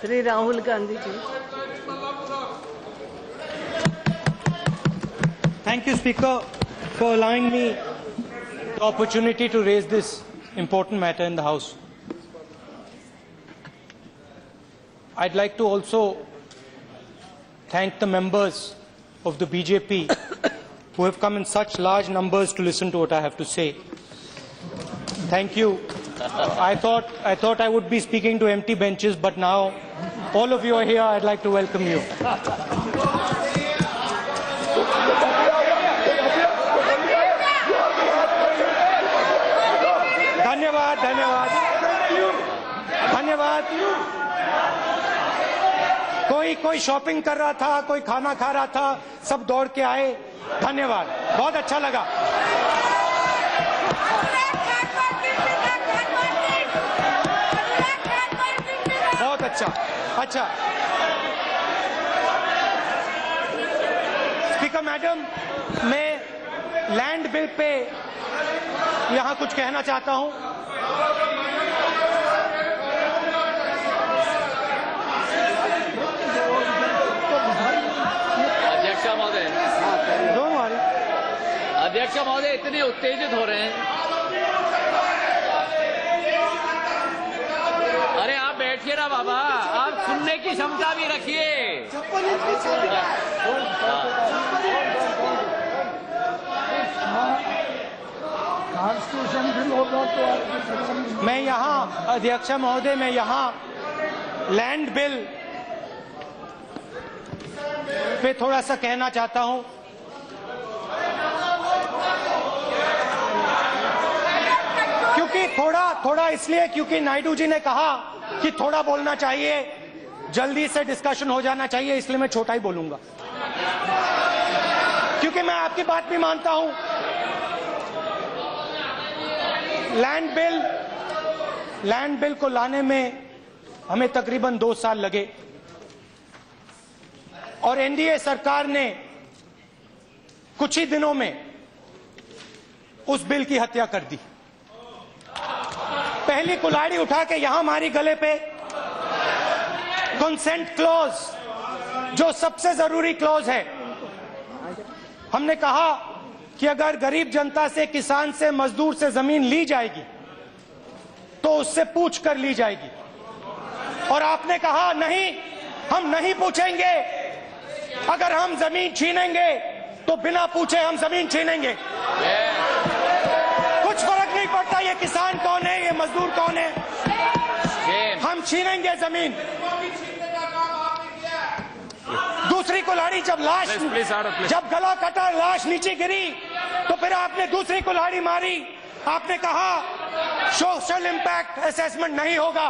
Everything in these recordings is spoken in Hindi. Shri Rahul Gandhi ji. Thank you, Speaker, for allowing me the opportunity to raise this important matter in the House. I'd like to also thank the members of the BJP who have come in such large numbers to listen to what I have to say. Thank you. I thought I would be speaking to empty benches, but now all of you are here. I'd like to welcome you. Dhanyawad, dhanyawad, dhanyawad. कोई शॉपिंग कर रहा था, कोई खाना खा रहा था, सब दौड़ के आए। धन्यवाद, बहुत अच्छा लगा। अच्छा, स्पीकर मैडम, मैं लैंड बिल पे यहां कुछ कहना चाहता हूं। अध्यक्ष महोदय इतने उत्तेजित हो रहे हैं। बैठिए ना बाबा, आप सुनने की क्षमता भी रखिए। मैं यहाँ, अध्यक्ष महोदय, मैं यहाँ लैंड बिल पे थोड़ा सा कहना चाहता हूँ। क्योंकि थोड़ा इसलिए क्योंकि नायडू जी ने कहा कि थोड़ा बोलना चाहिए, जल्दी से डिस्कशन हो जाना चाहिए, इसलिए मैं छोटा ही बोलूंगा, क्योंकि मैं आपकी बात भी मानता हूं। लैंड बिल को लाने में हमें तकरीबन 2 साल लगे और एनडीए सरकार ने कुछ ही दिनों में उस बिल की हत्या कर दी। पहली कुल्हाड़ी उठा के यहां हमारी गले पे कंसेंट क्लॉज, जो सबसे जरूरी क्लॉज है, हमने कहा कि अगर गरीब जनता से, किसान से, मजदूर से जमीन ली जाएगी तो उससे पूछ कर ली जाएगी। और आपने कहा नहीं, हम नहीं पूछेंगे, अगर हम जमीन छीनेंगे तो बिना पूछे हम जमीन छीनेंगे। पड़ता ये किसान कौन है, ये मजदूर कौन है, हम छीनेंगे जमीन। दूसरी कुल्हाड़ी जब जब गला कटा, लाश नीचे गिरी, तो फिर आपने दूसरी कुल्हाड़ी मारी। आपने कहा सोशल इंपैक्ट असेसमेंट नहीं होगा।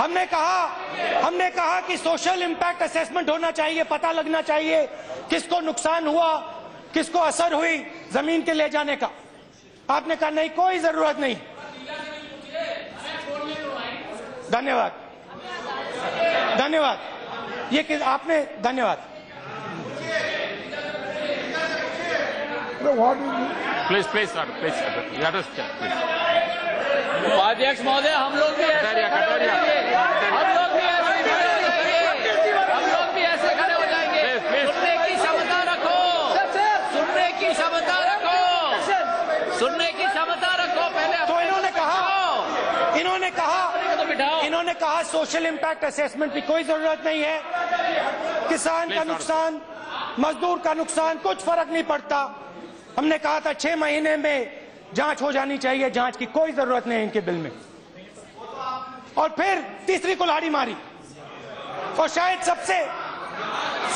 हमने कहा कि सोशल इंपैक्ट असेसमेंट होना चाहिए, पता लगना चाहिए किसको नुकसान हुआ, किसको असर हुई जमीन के ले जाने का। आपने कहा नहीं, कोई जरूरत नहीं। धन्यवाद, धन्यवाद। ये कि आपने धन्यवाद। प्लीज उपाध्यक्ष महोदय, हम लोग भी ऐसे खड़े हो जाएंगे। सुनने की क्षमता रखो, सुनने की क्षमता रखो, सुनने की क्षमता रखो। पहले तो इन्होंने कहा सोशल इम्पैक्ट असेसमेंट की कोई जरूरत नहीं है, किसान का नुकसान, मजदूर का नुकसान, कुछ फर्क नहीं पड़ता। हमने कहा था 6 महीने में जांच हो जानी चाहिए, जांच की कोई जरूरत नहीं इनके बिल में। और फिर तीसरी कुल्हाड़ी मारी। और शायद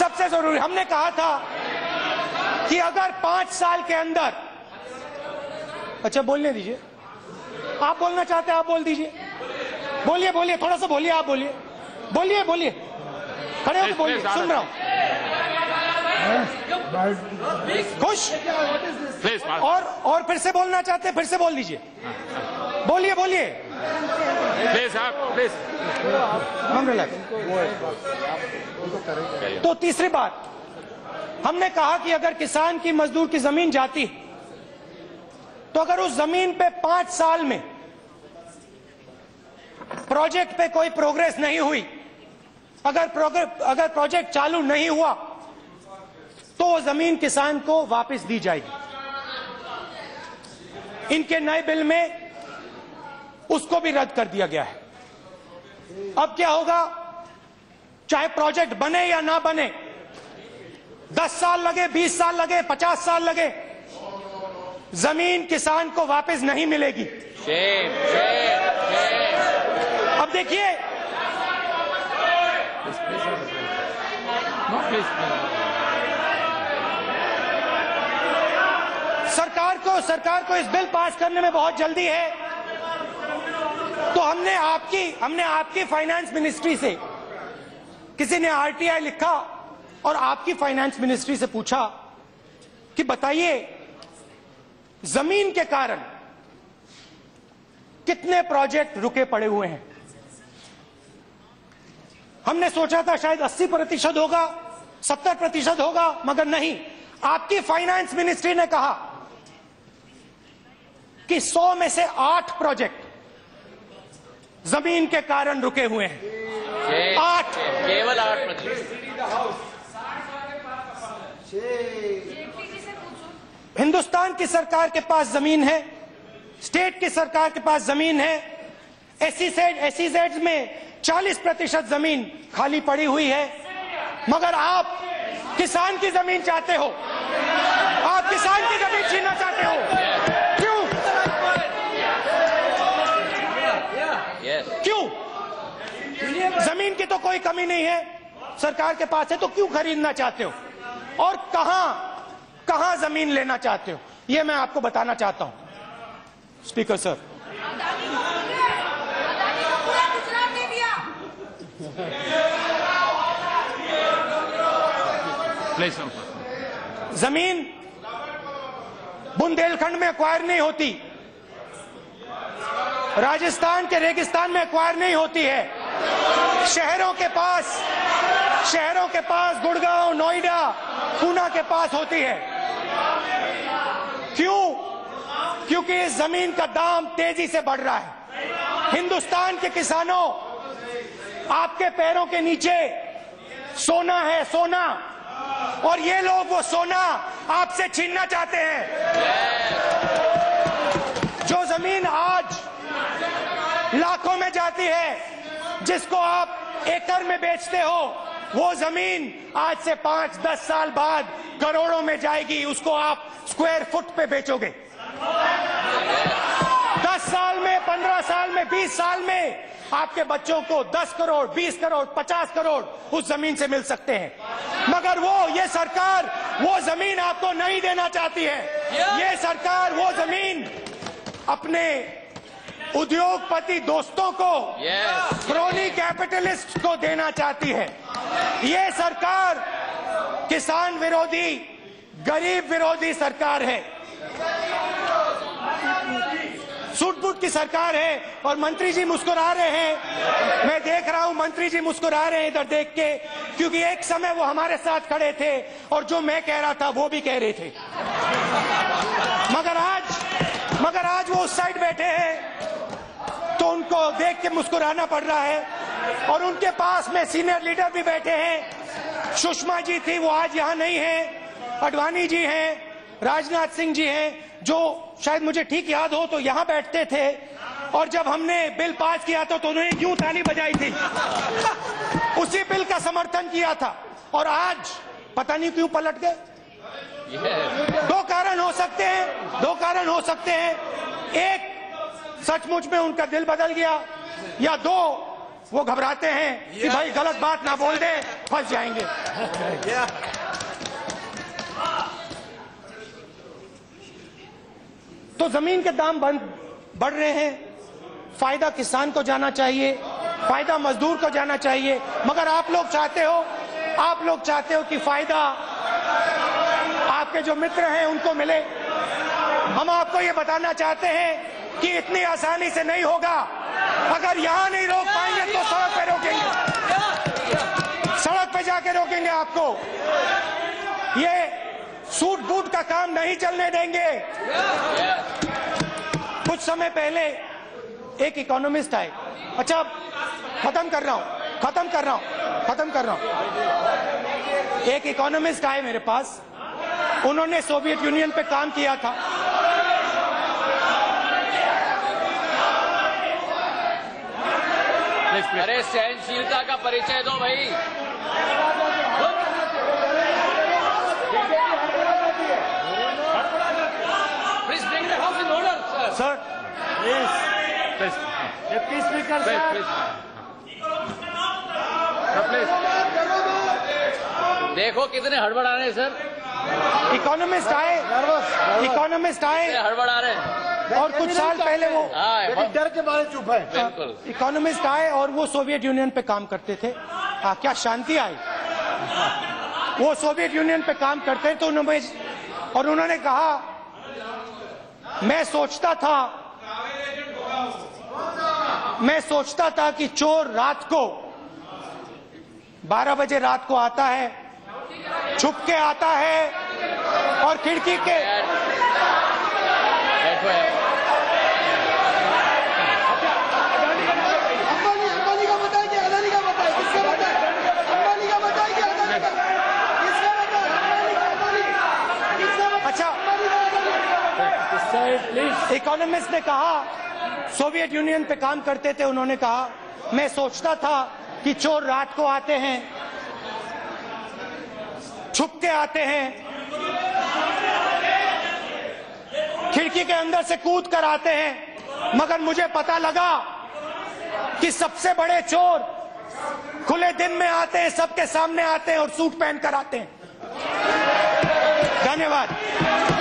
सबसे जरूरी, हमने कहा था कि अगर 5 साल के अंदर, अच्छा बोलने दीजिए, आप बोलना चाहते हैं आप बोल दीजिए, बोलिए, थोड़ा सा बोलिए, आप बोलिए, खड़े होकर बोलिए, सुन रहा हूं। खुश? और फिर से बोलना चाहते हैं, फिर से बोल दीजिए, बोलिए। तो तीसरी बात, हमने कहा कि अगर किसान की, मजदूर की जमीन जाती है तो अगर उस जमीन पे 5 साल में प्रोजेक्ट पे कोई प्रोग्रेस नहीं हुई, अगर प्रोजेक्ट चालू नहीं हुआ तो वो जमीन किसान को वापस दी जाएगी। इनके नए बिल में उसको भी रद्द कर दिया गया है। अब क्या होगा, चाहे प्रोजेक्ट बने या ना बने, 10 साल लगे, 20 साल लगे, 50 साल लगे, जमीन किसान को वापस नहीं मिलेगी। अब देखिए, सरकार को इस बिल पास करने में बहुत जल्दी है, तो हमने आपकी फाइनेंस मिनिस्ट्री से, किसी ने आरटीआई लिखा और आपकी फाइनेंस मिनिस्ट्री से पूछा कि बताइए जमीन के कारण कितने प्रोजेक्ट रुके पड़े हुए हैं। हमने सोचा था शायद 80% होगा, 70% होगा, मगर नहीं, आपकी फाइनेंस मिनिस्ट्री ने कहा कि 100 में से 8 प्रोजेक्ट जमीन के कारण रुके हुए हैं। 8, केवल 8। हिंदुस्तान की सरकार के पास जमीन है, स्टेट की सरकार के पास जमीन है, एसईजेड में 40% जमीन खाली पड़ी हुई है, मगर आप किसान की जमीन चाहते हो, आप किसान की जमीन छीनना चाहते हो। क्यों? जमीन की तो कोई कमी नहीं है, सरकार के पास है, तो क्यों खरीदना चाहते हो और कहां जमीन लेना चाहते हो, यह मैं आपको बताना चाहता हूं। स्पीकर सर, जमीन बुंदेलखंड में एक्वायर नहीं होती, राजस्थान के रेगिस्तान में एक्वायर नहीं होती है, शहरों के पास गुड़गांव, नोएडा, पूना के पास होती है। क्यों? क्योंकि इस जमीन का दाम तेजी से बढ़ रहा है। हिंदुस्तान के किसानों, आपके पैरों के नीचे सोना है, सोना, और ये लोग वो सोना आपसे छीनना चाहते हैं। जो जमीन आज लाखों में जाती है, जिसको आप एकड़ में बेचते हो, वो जमीन आज से 5-10 साल बाद करोड़ों में जाएगी, उसको आप स्क्वायर फुट पे बेचोगे। 10 साल में, 15 साल में, 20 साल में आपके बच्चों को 10 करोड़, 20 करोड़, 50 करोड़ उस जमीन से मिल सकते हैं, मगर ये सरकार वो जमीन आपको नहीं देना चाहती है। ये सरकार वो जमीन अपने उद्योगपति दोस्तों को, क्रोनी कैपिटलिस्ट को देना चाहती है। ये सरकार किसान विरोधी, गरीब विरोधी सरकार है, सूट-बूट की सरकार है। और मंत्री जी मुस्कुरा रहे हैं, मैं देख रहा हूं, मंत्री जी मुस्कुरा रहे हैं इधर देख के, क्योंकि एक समय वो हमारे साथ खड़े थे और जो मैं कह रहा था वो भी कह रहे थे, मगर आज वो उस साइड बैठे हैं, तो उनको देख के मुस्कुराना पड़ रहा है। और उनके पास में सीनियर लीडर भी बैठे हैं, सुषमा जी थी, वो आज यहाँ नहीं है, आडवाणी जी हैं, राजनाथ सिंह जी हैं, जो शायद मुझे ठीक याद हो तो यहाँ बैठते थे, और जब हमने बिल पास किया तो उन्होंने यूं ताली बजाई थी, उसी बिल का समर्थन किया था, और आज पता नहीं क्यों पलट गए। दो कारण हो सकते हैं, एक, सचमुच में उनका दिल बदल गया, या दो, वो घबराते हैं कि भाई गलत बात ना बोल दे, फंस जाएंगे। तो जमीन के दाम बढ़ रहे हैं, फायदा किसान को जाना चाहिए, फायदा मजदूर को जाना चाहिए, मगर आप लोग चाहते हो कि फायदा आपके जो मित्र हैं उनको मिले। हम आपको ये बताना चाहते हैं कि इतनी आसानी से नहीं होगा। अगर यहाँ नहीं रोक पाएंगे तो सड़क पे रोकेंगे, सड़क पे जाके रोकेंगे आपको। ये सूट बूट का काम नहीं चलने देंगे। कुछ समय पहले एक इकोनॉमिस्ट आए, अच्छा खत्म कर रहा हूँ। एक इकोनॉमिस्ट आए मेरे पास, उन्होंने सोवियत यूनियन पे काम किया था। अरे सहनशीलता का परिचय दो भाई। सर डिप्टी स्पीकर सर देखो कितने हड़बड़ा रहे हैं सर। इकोनॉमिस्ट आए हड़बड़ा रहे हैं और कुछ साल पहले वो डर के बारे चुप है। इकोनॉमिस्ट आए और वो सोवियत यूनियन पे काम करते थे। क्या शांति आई। वो सोवियत यूनियन पे काम करते तो उन्होंने और उन्होंने कहा मैं सोचता था कि चोर रात को 12 बजे रात को आता है, छुप के आता है और खिड़की के इकोनॉमिस्ट ने कहा सोवियत यूनियन पे काम करते थे, उन्होंने कहा मैं सोचता था कि चोर रात को आते हैं, छुप के आते हैं, खिड़की के अंदर से कूद कर आते हैं, मगर मुझे पता लगा कि सबसे बड़े चोर खुले दिन में आते हैं, सबके सामने आते हैं और सूट पहन कर आते हैं। धन्यवाद।